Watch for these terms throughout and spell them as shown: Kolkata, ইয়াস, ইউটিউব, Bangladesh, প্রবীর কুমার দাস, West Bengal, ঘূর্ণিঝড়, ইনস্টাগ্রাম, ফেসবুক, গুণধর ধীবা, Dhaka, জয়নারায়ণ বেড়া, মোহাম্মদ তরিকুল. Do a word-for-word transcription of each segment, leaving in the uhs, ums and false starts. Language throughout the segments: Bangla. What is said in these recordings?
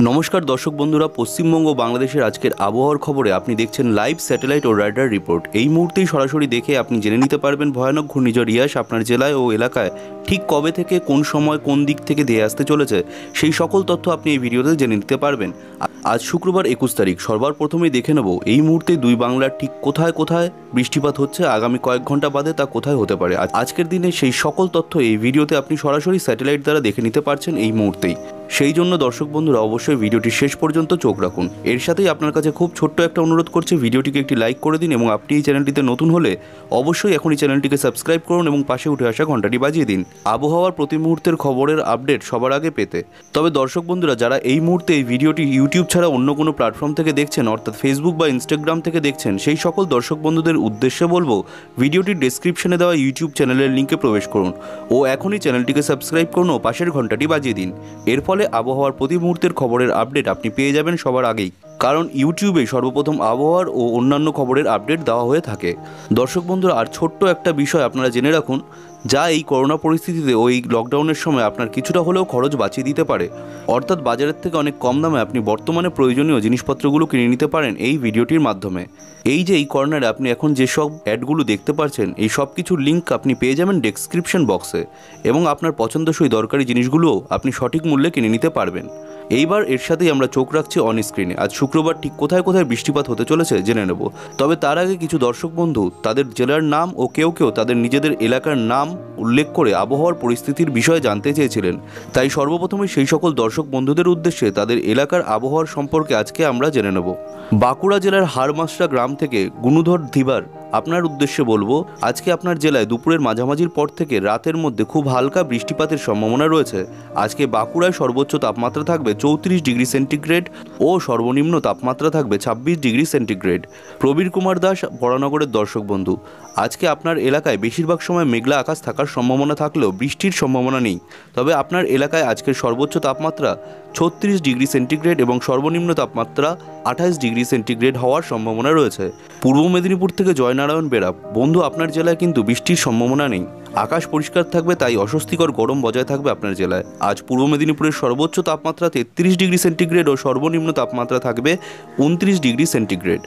नमस्कार दर्शक बंधुरा, पश्चिम बंग बांग्लादेशेर आजकेर आबहावार खबरे आपनी देखछेन लाइव सैटेलाइट और रडार रिपोर्ट। एई मुहूर्तेई सरासरि देखे आपनी जेने निते पारबेन भयानक घूर्णिझड़ इयास आपनार जेलाय ओ एलाकाय ठीक कबे थेके कोन समय कोन दिक थेके धीरे आसते चलेछे सेई सकल तथ्य आपनी एई भिडियोते जेने निते पारबेन। आज शुक्रवार एकुश तारीख। सर्वार प्रथमेई देखे नेब एई मुहूर्ते दुई बांगलार ठीक कोथाय कोथाय बृष्टिपात होच्छे, आगामी कयेक घंटा बादे ता कोथाय होते पारे। आजकेर दिने सेई सकल तथ्य एई भिडियोते आपनी सरासरि सैटेलाइट द्वारा देखे निते पारछेन एई मुहूर्तेई। সেই জন্য দর্শক বন্ধুরা অবশ্যই ভিডিওটি শেষ পর্যন্ত চোখ রাখুন। এর সাথেই আপনার কাছে খুব ছোট্ট একটা অনুরোধ করছি, ভিডিওটিকে একটি লাইক করে দিন এবং আপনি এই চ্যানেলটিতে নতুন হলে অবশ্যই এখনই চ্যানেলটিকে সাবস্ক্রাইব করুন এবং পাশে উঠে আসা ঘন্টাটি বাজিয়ে দিন আবহাওয়ার প্রতি মুহূর্তের খবরের আপডেট সবার আগে পেতে। তবে দর্শক বন্ধুরা যারা এই মুহূর্তে এই ভিডিওটি ইউটিউব ছাড়া অন্য কোনো প্ল্যাটফর্ম থেকে দেখছেন অর্থাৎ ফেসবুক বা ইনস্টাগ্রাম থেকে দেখছেন সেই সকল দর্শক বন্ধুদের উদ্দেশ্যে বলবো ভিডিওটির ডেসক্রিপশনে দেওয়া ইউটিউব চ্যানেলের লিঙ্কে প্রবেশ করুন ও এখনই চ্যানেলটিকে সাবস্ক্রাইব করুন ও পাশের ঘন্টাটি বাজিয়ে দিন। এর আবহাওয়ার প্রতি মুহূর্তের খবরের আপডেট আপনি পেয়ে যাবেন সবার আগেই, কারণ ইউটিউবে সর্বপ্রথম আবহাওয়ার ও অন্যান্য খবরের আপডেট দেওয়া হয়ে থাকে। দর্শক বন্ধুরা আর ছোট্ট একটা বিষয় আপনারা জেনে রাখুন, যা এই করোনা পরিস্থিতিতে ওই লকডাউনের সময় আপনার কিছুটা হলেও খরচ বাঁচিয়ে দিতে পারে, অর্থাৎ বাজারের থেকে অনেক কম দামে আপনি বর্তমানে প্রয়োজনীয় জিনিসপত্রগুলো কিনে নিতে পারেন এই ভিডিওটির মাধ্যমে। এই যে এই কর্নারে আপনি এখন যেসব অ্যাডগুলো দেখতে পাচ্ছেন এই সব কিছুর লিঙ্ক আপনি পেয়ে যাবেন ডেসক্রিপশন বক্সে এবং আপনার পছন্দসই দরকারি জিনিসগুলোও আপনি সঠিক মূল্যে কিনে নিতে পারবেন। এইবার এর সাথেই আমরা চোখ রাখছি অন স্ক্রিনে। আজ শুক্রবার ঠিক কোথায় কোথায় বৃষ্টিপাত হতে চলেছে জেনে নেব, তবে তার আগে কিছু দর্শক বন্ধু তাদের জেলার নাম ও কেউ কেউ তাদের নিজেদের এলাকার নাম উল্লেখ করে আবহাওয়ার পরিস্থিতির বিষয়ে জানতে চেয়েছিলেন। তাই সর্বপ্রথমে সেই সকল দর্শক বন্ধুদের উদ্দেশ্যে তাদের এলাকার আবহাওয়ার সম্পর্কে আজকে আমরা জেনে নেব। বাঁকুড়া জেলার হাড়মাসরা গ্রাম থেকে গুণধর ধীবার আপনার উদ্দেশ্যে বলবো আজকে আপনার জেলায় দুপুরের মাঝামাঝির পর থেকে রাতের মধ্যে খুব হালকা বৃষ্টিপাতের সম্ভাবনা রয়েছে। আজকে বাঁকুড়ায় সর্বোচ্চ তাপমাত্রা থাকবে চৌত্রিশ ডিগ্রি সেন্টিগ্রেড ও সর্বনিম্ন তাপমাত্রা থাকবে ছাব্বিশ ডিগ্রি সেন্টিগ্রেড। প্রবীর কুমার দাস বড়ানগরের দর্শক বন্ধু, আজকে আপনার এলাকায় বেশিরভাগ সময় মেঘলা আকাশ থাকার সম্ভাবনা থাকলেও বৃষ্টির সম্ভাবনা নেই। তবে আপনার এলাকায় আজকের সর্বোচ্চ তাপমাত্রা ছত্রিশ ডিগ্রি সেন্টিগ্রেড এবং সর্বনিম্ন তাপমাত্রা আঠাশ ডিগ্রি সেন্টিগ্রেড হওয়ার সম্ভাবনা রয়েছে। পূর্ব মেদিনীপুর থেকে জয়নারায়ণ বেড়া বন্ধু, আপনার জেলায় কিন্তু বৃষ্টির সম্ভাবনা নেই, আকাশ পরিষ্কার থাকবে, তাই অস্বস্তিকর গরম বজায় থাকবে আপনার জেলায়। আজ পূর্ব মেদিনীপুরের সর্বোচ্চ তাপমাত্রা তেত্রিশ ডিগ্রি সেন্টিগ্রেড ও সর্বনিম্ন তাপমাত্রা থাকবে উনত্রিশ ডিগ্রি সেন্টিগ্রেড।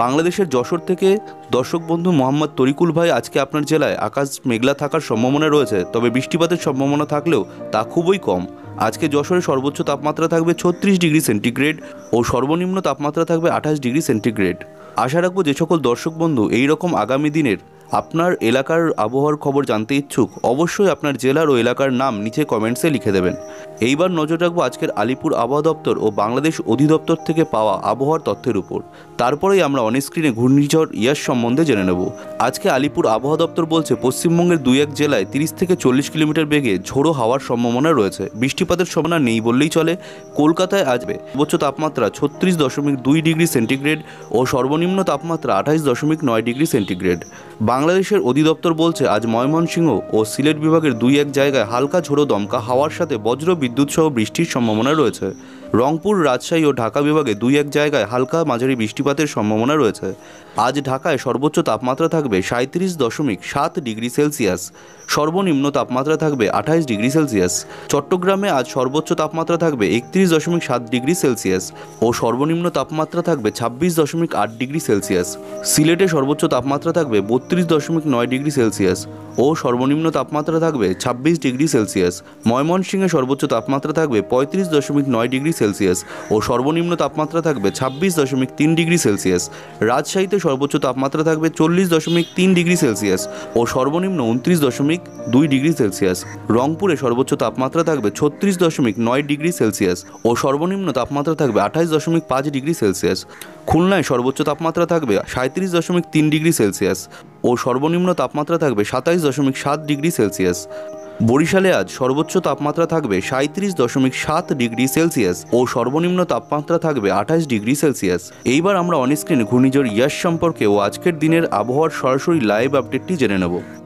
বাংলাদেশের যশোর থেকে দর্শক বন্ধু মোহাম্মদ তরিকুল ভাই, আজকে আপনার জেলায় আকাশ মেঘলা থাকার সম্ভাবনা রয়েছে, তবে বৃষ্টিপাতের সম্ভাবনা থাকলেও তা খুবই কম। আজকে যশোরে সর্বোচ্চ তাপমাত্রা থাকবে ছত্রিশ ডিগ্রি সেন্টিগ্রেড ও সর্বনিম্ন তাপমাত্রা থাকবে আঠাশ ডিগ্রি সেন্টিগ্রেড। আশা রাখবো যে সকল দর্শক বন্ধু এইরকম আগামী দিনের আপনার এলাকার আবহাওয়ার খবর জানতে ইচ্ছুক অবশ্যই আপনার জেলার ও এলাকার নাম নিচে কমেন্টসে লিখে দেবেন। এইবার নজর রাখবো আজকের আলিপুর আবহাওয়া দপ্তর ও বাংলাদেশ অধিদপ্তর থেকে পাওয়া আবহাওয়ার তথ্যের উপর, তারপরেই আমরা অন স্ক্রিনে ঘূর্ণিঝড় ইয়াস সম্বন্ধে জেনে নেব। আজকে আলিপুর আবহাওয়া দপ্তর বলছে পশ্চিমবঙ্গের দুই এক জেলায় তিরিশ থেকে চল্লিশ কিলোমিটার বেগে ঝোড়ো হাওয়ার সম্ভাবনা রয়েছে, বৃষ্টিপাতের সম্ভাবনা নেই বললেই চলে। কলকাতায় আসবে সর্বোচ্চ তাপমাত্রা ছত্রিশ দশমিক দুই ডিগ্রি সেন্টিগ্রেড ও সর্বনিম্ন তাপমাত্রা আঠাশ দশমিক নয় ডিগ্রি সেন্টিগ্রেড। বাংলাদেশের অধিদপ্তর বলছে আজ ময়মনসিংহ ও সিলেট বিভাগের দুই এক জায়গায় হালকা ঝোড়ো দমকা হাওয়ার সাথে বজ্র বিদ্যুৎ সহ বৃষ্টির সম্ভাবনা রয়েছে। রংপুর, রাজশাহী ও ঢাকা বিভাগে দুই এক জায়গায় হালকা মাঝারি বৃষ্টিপাতের সম্ভাবনা রয়েছে। আজ ঢাকায় সর্বোচ্চ তাপমাত্রা থাকবে সাঁত্রিশ দশমিক সাত ডিগ্রি সেলসিয়াস, সর্বনিম্ন তাপমাত্রা থাকবে আঠাশ ডিগ্রি সেলসিয়াস। চট্টগ্রামে আজ সর্বোচ্চ তাপমাত্রা থাকবে একত্রিশ দশমিক সাত ডিগ্রি সেলসিয়াস ও সর্বনিম্ন তাপমাত্রা থাকবে ছাব্বিশ দশমিক আট ডিগ্রি সেলসিয়াস। সিলেটে সর্বোচ্চ তাপমাত্রা থাকবে বত্রিশ দশমিক নয় ডিগ্রি সেলসিয়াস ও সর্বনিম্ন তাপমাত্রা থাকবে ছাব্বিশ ডিগ্রি সেলসিয়াস। ময়মনসিংহে সর্বোচ্চ তাপমাত্রা থাকবে পঁয়ত্রিশ দশমিক নয় ডিগ্রি সেলসিয়াস ও সর্বনিম্ন তাপমাত্রা থাকবে ছাব্বিশ দশমিক তিন ডিগ্রি সেলসিয়াস। রাজশাহীতে সর্বোচ্চ তাপমাত্রা থাকবে চল্লিশ দশমিক তিন ডিগ্রি সেলসিয়াস ও সর্বনিম্ন উনত্রিশ দশমিক দুই ডিগ্রি সেলসিয়াস। রংপুরে সর্বোচ্চ তাপমাত্রা থাকবে ছত্রিশ দশমিক নয় ডিগ্রি সেলসিয়াস ও সর্বনিম্ন তাপমাত্রা থাকবে আঠাশ দশমিক পাঁচ ডিগ্রি সেলসিয়াস। খুলনায় সর্বোচ্চ তাপমাত্রা থাকবে সাঁত্রিশ দশমিক তিন ডিগ্রি সেলসিয়াস ও সর্বনিম্ন তাপমাত্রা থাকবে সাতাইশ দশমিক সাত ডিগ্রি সেলসিয়াস। বরিশালে আজ সর্বোচ্চ তাপমাত্রা থাকবে সাঁত্রিশ দশমিক সাত ডিগ্রি সেলসিয়াস ও সর্বনিম্ন তাপমাত্রা থাকবে আঠাশ ডিগ্রি সেলসিয়াস। এইবার আমরা অন স্ক্রিনে ঘূর্ণিঝড় ইয়াস সম্পর্কে ও আজকের দিনের আবহাওয়ার সরাসরি লাইভ আপডেটটি জেনে নেব।